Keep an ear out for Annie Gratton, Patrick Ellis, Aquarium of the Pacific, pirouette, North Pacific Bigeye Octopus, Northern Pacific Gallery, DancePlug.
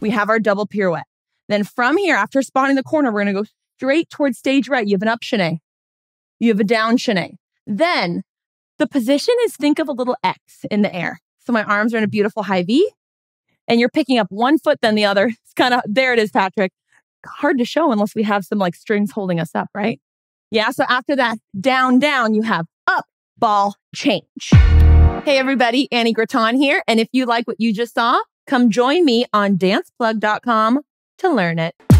We have our double pirouette. Then from here, after spotting the corner, we're going to go straight towards stage right. You have an up chanet. You have a down chanet. Then the position is, think of a little X in the air. So my arms are in a beautiful high V and you're picking up one foot, then the other. It's kind of, there it is, Patrick. Hard to show unless we have some like strings holding us up, right? Yeah. So after that down, down, you have up, ball, change. Hey everybody, Annie Gratton here. And if you like what you just saw, come join me on danceplug.com to learn it.